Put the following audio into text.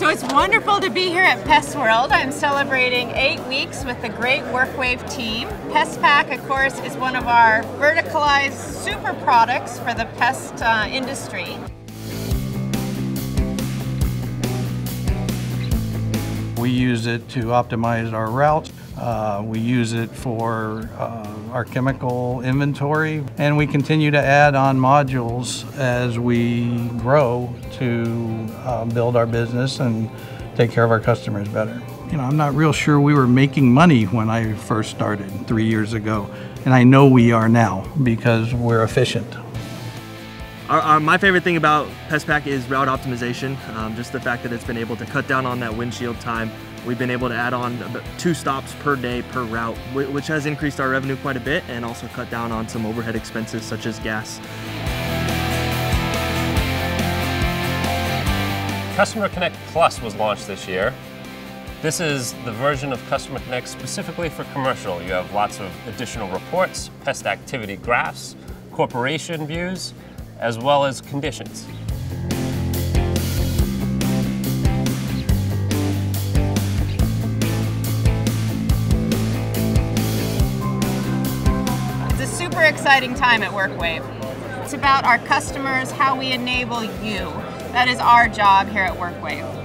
So it's wonderful to be here at Pest World. I'm celebrating 8 weeks with the great WorkWave team. PestPac, of course, is one of our verticalized super products for the pest industry. We use it to optimize our routes. We use it for our chemical inventory, and we continue to add on modules as we grow to build our business and take care of our customers better. You know, I'm not real sure we were making money when I first started 3 years ago, and I know we are now because we're efficient. My favorite thing about PestPac is route optimization, just the fact that it's been able to cut down on that windshield time. We've been able to add on about 2 stops per day per route, which has increased our revenue quite a bit and also cut down on some overhead expenses such as gas. Customer Connect Plus was launched this year. This is the version of Customer Connect specifically for commercial. You have lots of additional reports, pest activity graphs, corporation views, as well as conditions. It's a super exciting time at WorkWave. It's about our customers, how we enable you. That is our job here at WorkWave.